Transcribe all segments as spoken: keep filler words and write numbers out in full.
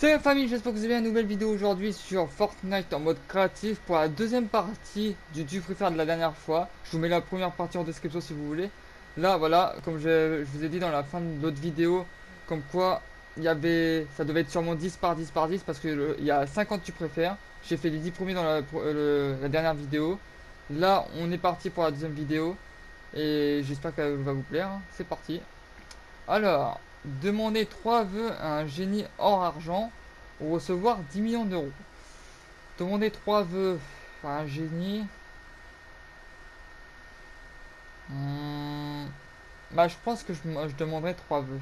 Salut la famille, j'espère que vous avez une nouvelle vidéo aujourd'hui sur Fortnite en mode créatif pour la deuxième partie du du Free Fire de la dernière fois. Je vous mets la première partie en description si vous voulez. Là voilà, comme je, je vous ai dit dans la fin de l'autre vidéo, comme quoi il y avait, ça devait être sûrement dix par dix par dix parce que il y a cinquante tu préfères. J'ai fait les dix premiers dans la, euh, le, la dernière vidéo. Là on est parti pour la deuxième vidéo et j'espère qu'elle va vous plaire. C'est parti. Alors, demander trois vœux à un génie hors argent ou recevoir dix millions d'euros. Demander trois vœux à un génie. Hum, bah, je pense que je, je demanderai trois vœux.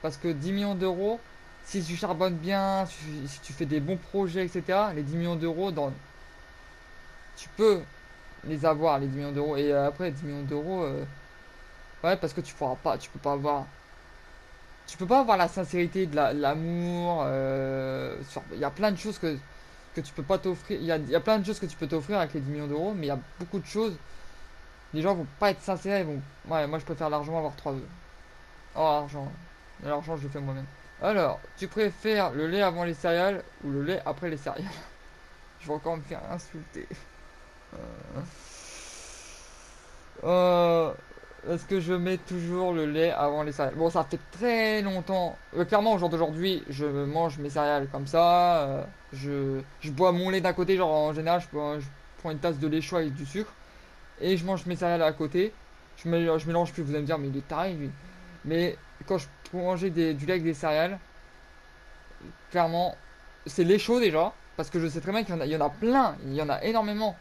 Parce que dix millions d'euros, si tu charbonnes bien, si, si tu fais des bons projets, et cetera, les dix millions d'euros, dans... tu peux les avoir, les dix millions d'euros. Et après, dix millions d'euros, euh... ouais, parce que tu pourras pas, tu peux pas avoir. Tu peux pas avoir la sincérité, de l'amour, la, euh, il y a plein de choses que, que tu peux pas t'offrir, il y a, y a plein de choses que tu peux t'offrir avec les dix millions d'euros, mais il y a beaucoup de choses, les gens vont pas être sincères, ils vont, ouais, moi je préfère largement avoir trois vœux. Oh, l'argent, l'argent je le fais moi-même. Alors, tu préfères le lait avant les céréales ou le lait après les céréales? Je vais encore me faire insulter. Euh... euh... Est-ce que je mets toujours le lait avant les céréales? Bon, ça fait très longtemps. Euh, clairement, au jour d'aujourd'hui, je mange mes céréales comme ça. Euh, je, je bois mon lait d'un côté, genre en général, je, bois, je prends une tasse de lait chaud avec du sucre. Et je mange mes céréales à côté. Je, me, je mélange plus, vous allez me dire, mais il est taré, lui. Mais quand je mangeais des, du lait avec des céréales, clairement, c'est lait chaud déjà. Parce que je sais très bien qu'il y, y en a plein, il y en a énormément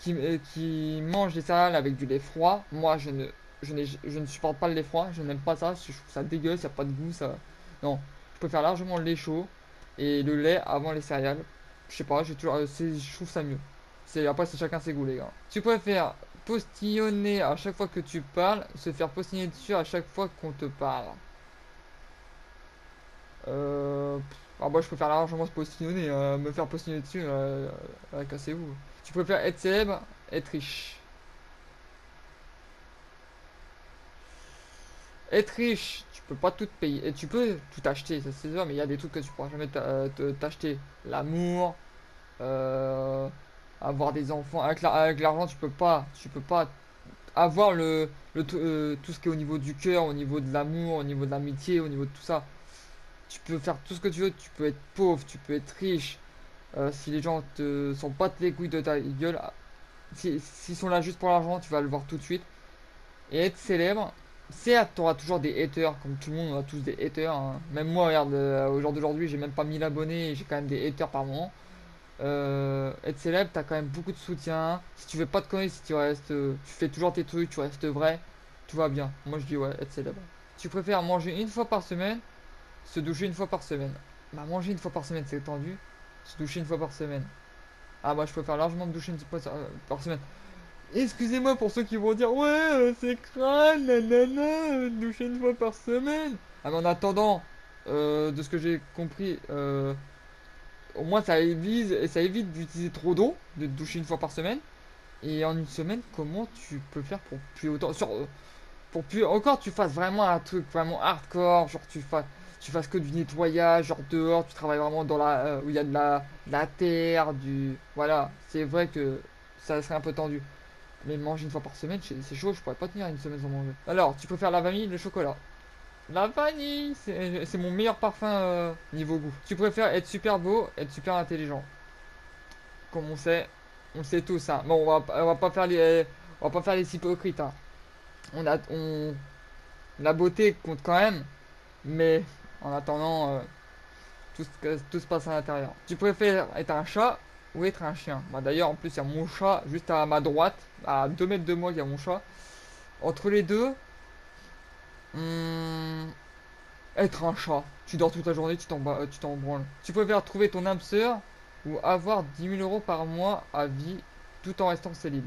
qui, euh, qui mangent des céréales avec du lait froid. Moi, je ne... Je, je ne supporte pas le lait froid, je n'aime pas ça, je trouve ça dégueulasse, il n'y a pas de goût, ça... Non, je préfère largement le lait chaud et le lait avant les céréales. Je sais pas, j'ai toujours, je trouve ça mieux. Après, c'est chacun ses goûts, les gars. Tu préfères postillonner à chaque fois que tu parles, se faire postillonner dessus à chaque fois qu'on te parle? Euh... Ah bah, je préfère largement se postillonner, euh, me faire postillonner dessus, euh, euh, cassez-vous. Tu préfères être célèbre, être riche? Être riche, tu peux pas tout te payer et tu peux tout acheter, ça c'est sûr, mais il y a des trucs que tu pourras jamais t'acheter. L'amour, euh, avoir des enfants, avec l'argent la, tu peux pas, tu peux pas avoir le, le euh, tout ce qui est au niveau du cœur, au niveau de l'amour, au niveau de l'amitié, au niveau de tout ça. Tu peux faire tout ce que tu veux, tu peux être pauvre, tu peux être riche. Euh, si les gens te sont pas les couilles de ta gueule, s'ils si, sont là juste pour l'argent, tu vas le voir tout de suite. Et être célèbre. Certes, tu auras toujours des haters, comme tout le monde, on a tous des haters. Hein. Même moi, regarde, euh, au jour d'aujourd'hui, j'ai même pas mille abonnés et j'ai quand même des haters par moment. Euh, être célèbre, t'as quand même beaucoup de soutien. Si tu veux pas te connaître, si tu restes, tu fais toujours tes trucs, tu restes vrai, tout va bien. Moi, je dis ouais, être célèbre. Tu préfères manger une fois par semaine, se doucher une fois par semaine? Bah, manger une fois par semaine, c'est tendu. Se doucher une fois par semaine. Ah, bah, je préfère largement me doucher une fois par semaine. Excusez-moi pour ceux qui vont dire ouais c'est crâne, nanana, doucher une fois par semaine. Ah, mais en attendant, euh, de ce que j'ai compris, euh, au moins ça évite et ça évite d'utiliser trop d'eau, de te doucher une fois par semaine. Et en une semaine, comment tu peux faire pour puer autant, sur, pour puer encore, tu fasses vraiment un truc vraiment hardcore, genre tu fasses, tu fasses que du nettoyage, genre dehors, tu travailles vraiment dans la euh, où il y a de la, de la terre, du voilà, c'est vrai que ça serait un peu tendu. Mais manger une fois par semaine, c'est chaud, je pourrais pas tenir une semaine sans manger. Alors, tu préfères la vanille, le chocolat? La vanille, c'est mon meilleur parfum euh, niveau goût. Tu préfères être super beau, être super intelligent? Comme on sait, on sait tous, hein. Bon, on va, on va pas faire les, on va pas faire les hypocrites, hein. On a, on, la beauté compte quand même, mais en attendant, euh, tout, tout se passe à l'intérieur. Tu préfères être un chat ou être un chien? Bah, d'ailleurs, en plus, il y a mon chat juste à ma droite, à deux mètres de moi, il y a mon chat. Entre les deux, hum, être un chat. Tu dors toute la journée, tu t'en branles. Tu préfères trouver ton âme sœur ou avoir dix mille euros par mois à vie tout en restant célib?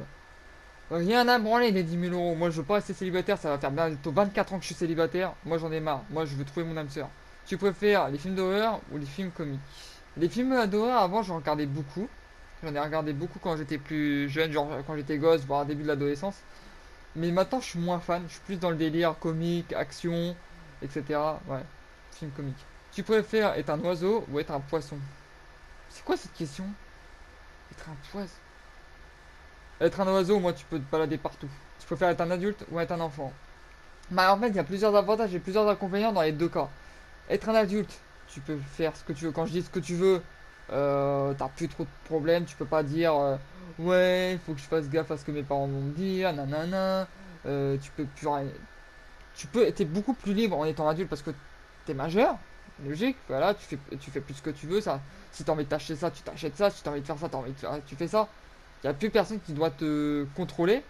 Rien à branler des dix mille euros. Moi, je veux pas rester célibataire, ça va faire bientôt vingt-quatre ans que je suis célibataire. Moi, j'en ai marre. Moi, je veux trouver mon âme sœur. Tu préfères les films d'horreur ou les films comiques? Les films d'horreur, avant, j'en regardais beaucoup. J'en ai regardé beaucoup quand j'étais plus jeune, genre quand j'étais gosse, voire début de l'adolescence. Mais maintenant, je suis moins fan. Je suis plus dans le délire comique, action, et cetera. Ouais, film comique. Tu préfères être un oiseau ou être un poisson? C'est quoi cette question? Être un poisson? Être un oiseau, moi, tu peux te balader partout. Tu préfères être un adulte ou être un enfant? Bah, en fait, il y a plusieurs avantages et plusieurs inconvénients dans les deux cas. Être un adulte, tu peux faire ce que tu veux. Quand je dis ce que tu veux, euh, t'as plus trop de problèmes. Tu peux pas dire euh, ouais, il faut que je fasse gaffe à ce que mes parents vont me dire, nanana. Euh, tu peux plus rien. Tu peux, t'es beaucoup plus libre en étant adulte parce que t'es majeur. Logique, voilà, tu fais, tu fais plus ce que tu veux, ça. Si t'as envie de t'acheter ça, tu t'achètes ça. Si t'as envie de faire ça, t'as envie de faire, tu fais ça. Il n'y a plus personne qui doit te contrôler.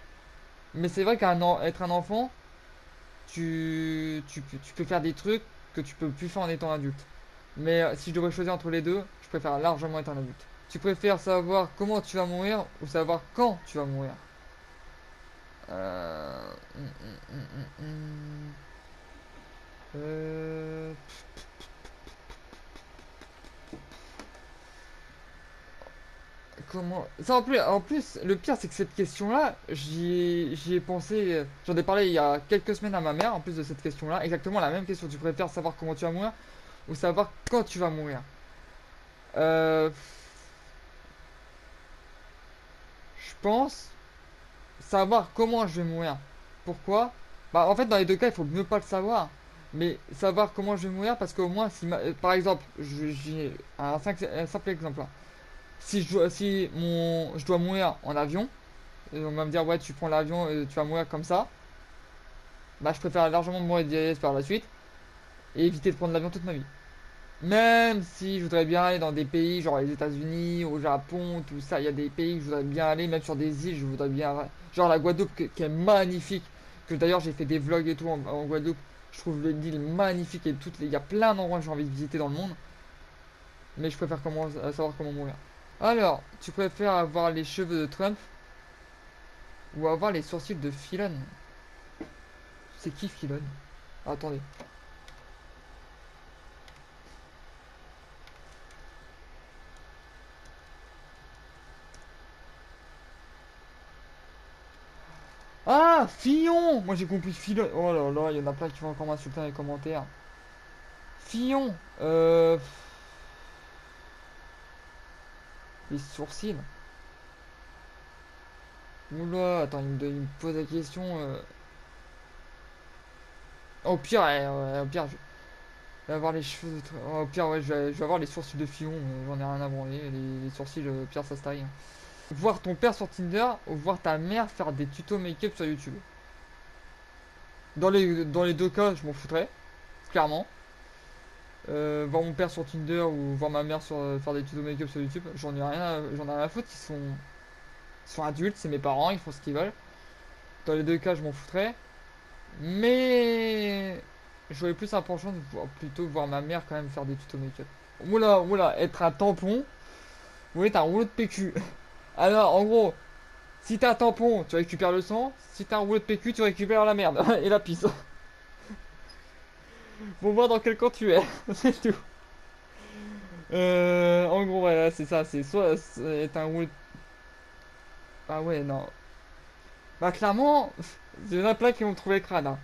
Mais c'est vrai qu'un être un enfant, tu, tu, tu peux faire des trucs que tu peux plus faire en étant adulte. Mais si je devrais choisir entre les deux, je préfère largement être un adulte. Tu préfères savoir comment tu vas mourir ou savoir quand tu vas mourir? Euh... euh... Comment ça en plus, en plus le pire c'est que cette question là j'y ai, j'y ai pensé, j'en ai parlé il y a quelques semaines à ma mère en plus de cette question là, exactement la même question. Tu préfères savoir comment tu vas mourir ou savoir quand tu vas mourir? euh, Je pense savoir comment je vais mourir. Pourquoi? Bah en fait dans les deux cas il faut mieux pas le savoir, mais savoir comment je vais mourir parce qu'au moins si ma, par exemple j'ai un, un simple exemple là. Si, je, si mon, je dois mourir en avion, et on va me dire ouais tu prends l'avion, tu vas mourir comme ça, bah je préfère largement mourir d'I A S par la suite et éviter de prendre l'avion toute ma vie. Même si je voudrais bien aller dans des pays genre les États-Unis, au Japon, tout ça, il y a des pays que je voudrais bien aller, même sur des îles, je voudrais bien, genre la Guadeloupe que, qui est magnifique, que d'ailleurs j'ai fait des vlogs et tout en, en Guadeloupe, je trouve l'île magnifique et toutes les, il y a plein d'endroits que j'ai envie de visiter dans le monde, mais je préfère comment, savoir comment mourir. Alors, tu préfères avoir les cheveux de Trump ou avoir les sourcils de Fillon? C'est qui Fillon? Ah, attendez. Ah, Fillon! Moi j'ai compris Fillon. Oh là là, il y en a plein qui vont encore m'insulter dans les commentaires. Fillon. Euh... Les sourcils. Oula, attends, il me, il me pose la question. Euh... Au pire, euh, au pire, je vais avoir les cheveux de... Au pire, ouais, je vais, je vais avoir les sourcils de Fillon. Euh, J'en ai rien à branler. Les, les sourcils, euh, pire, ça se taille. Hein. Voir ton père sur Tinder ou voir ta mère faire des tutos make-up sur YouTube. Dans les, dans les deux cas, je m'en foutrais. Clairement. Euh, voir mon père sur Tinder ou voir ma mère sur, euh, faire des tutos make-up sur YouTube, j'en ai rien, j'en ai rien à foutre, ils sont, ils sont adultes, c'est mes parents, ils font ce qu'ils veulent. Dans les deux cas, je m'en foutrais. Mais j'aurais plus un penchant de voir, plutôt voir ma mère quand même faire des tutos make-up. Oula, oula, être un tampon ou être un rouleau de P Q. Alors, en gros, si t'as un tampon, tu récupères le sang. Si t'as un rouleau de P Q, tu récupères la merde et la pisse. Faut voir dans quel camp tu es, c'est tout. Euh, en gros, voilà, c'est ça, c'est soit être un rouleau. Ah ouais, non. Bah clairement, il y en a plein qui vont me trouver crade. Hein.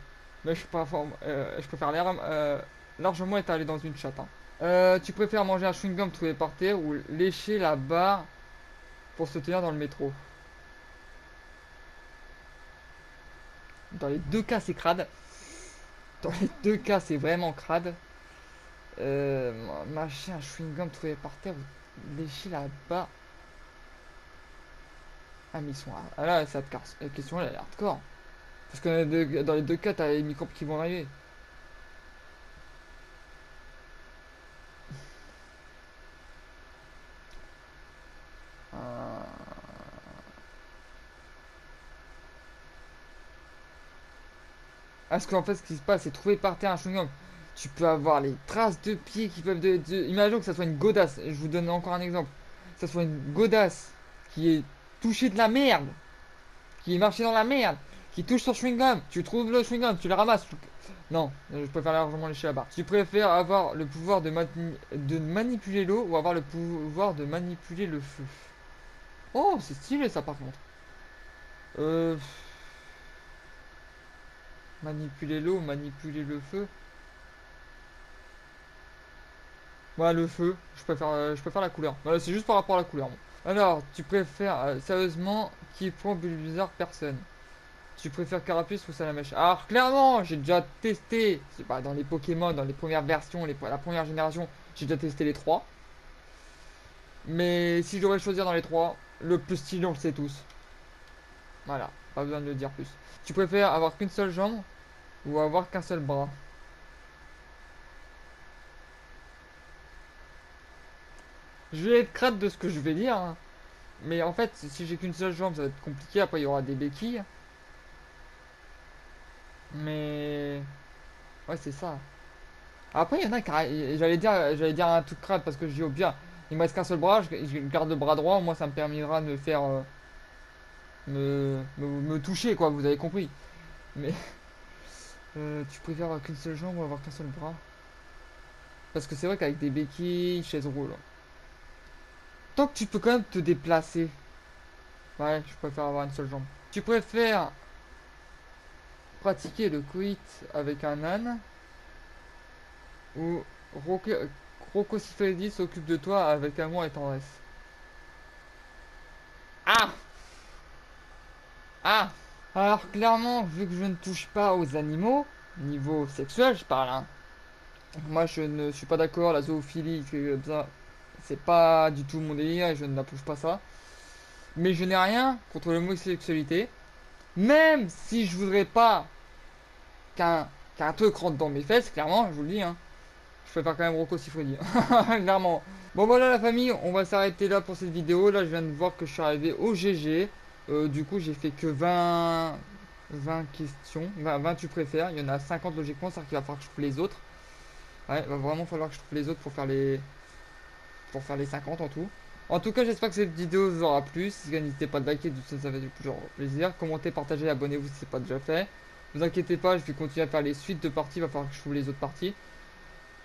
Mais je préfère, euh, je préfère euh, largement être allé dans une chatte. Hein. Euh, tu préfères manger un chewing-gum trouvé par terre ou lécher la barre pour se tenir dans le métro? Dans les deux cas, c'est crade. Dans les deux cas, c'est vraiment crade. Euh, mâcher un chewing-gum trouvé par terre ou lécher là-bas. Ah, mais ils sont... Ah là, cette question, elle est hardcore. Parce que dans les deux cas, t'as les microbes qui vont arriver. Euh... Parce qu'en fait, ce qui se passe, c'est trouver par terre un chewing-gum. Tu peux avoir les traces de pieds qui peuvent... De, de... Imaginons que ça soit une godasse. Je vous donne encore un exemple. Que ça soit une godasse qui est touchée de la merde. Qui est marchée dans la merde. Qui touche sur chewing-gum. Tu trouves le chewing-gum, tu le ramasses. Tu... Non, je préfère largement lécher la barre. Tu préfères avoir le pouvoir de, ma... de manipuler l'eau ou avoir le pouvoir de manipuler le feu? Oh, c'est stylé ça par contre. Euh... Manipuler l'eau, manipuler le feu. Moi, le feu, je préfère, je préfère la couleur. Voilà, c'est juste par rapport à la couleur. Bon. Alors, tu préfères, euh, sérieusement, qui prend Bulbizarre? Personne. Tu préfères Carapuce ou Salamèche? Alors, clairement, j'ai déjà testé, c'est pas dans les Pokémon, dans les premières versions, les, la première génération, j'ai déjà testé les trois. Mais si je devrais choisir dans les trois, le plus stylé, on le sait tous. Voilà, pas besoin de le dire plus. Tu préfères avoir qu'une seule jambe ou avoir qu'un seul bras? Je vais être crade de ce que je vais dire, hein. Mais en fait, si j'ai qu'une seule jambe, ça va être compliqué. Après, il y aura des béquilles. Mais... ouais, c'est ça. Après, il y en a qui... J'allais dire, j'allais dire un truc crade parce que je dis au pire, il me reste qu'un seul bras, je, je garde le bras droit. Moi, ça me permettra de me faire... Euh, me, me, me toucher, quoi. Vous avez compris. Mais... Euh, tu préfères avoir qu'une seule jambe ou avoir qu'un seul bras? Parce que c'est vrai qu'avec des béquilles, chaise roule. Tant que tu peux quand même te déplacer. Ouais, je préfère avoir une seule jambe. Tu préfères pratiquer le quit avec un âne ou Rocco Sifeldi s'occupe de toi avec amour et tendresse? Ah Ah Alors clairement, vu que je ne touche pas aux animaux, niveau sexuel je parle, hein. Moi je ne suis pas d'accord, la zoophilie, ça... c'est pas du tout mon délire et je ne l'approuve pas ça. Mais je n'ai rien contre l'homosexualité. Même si je voudrais pas qu'un qu'un truc rentre dans mes fesses, clairement, je vous le dis. Hein. Je préfère quand même Rocco Sifeldi. Clairement. Bon voilà la famille, on va s'arrêter là pour cette vidéo. Là je viens de voir que je suis arrivé au G G. Euh, du coup j'ai fait que vingt questions. vingt, vingt tu préfères. Il y en a cinquante logiquement, c'est-à-dire qu'il va falloir que je trouve les autres. Ouais, il va vraiment falloir que je trouve les autres pour faire les... pour faire les cinquante en tout. En tout cas, j'espère que cette vidéo vous aura plu. Si vous n'hésitez pas à liker, ça fait toujours plaisir. Commentez, partagez, abonnez-vous si ce n'est pas déjà fait. Ne vous inquiétez pas, je vais continuer à faire les suites de parties. Il va falloir que je trouve les autres parties.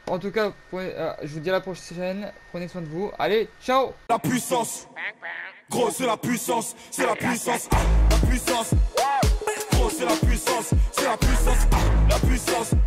En tout cas, prenez, euh, je vous dis à la prochaine. Prenez soin de vous. Allez, ciao. La puissance. Gros, c'est la puissance. C'est la puissance. Ah, la puissance. Gros, c'est la puissance. C'est la puissance. Ah, la puissance.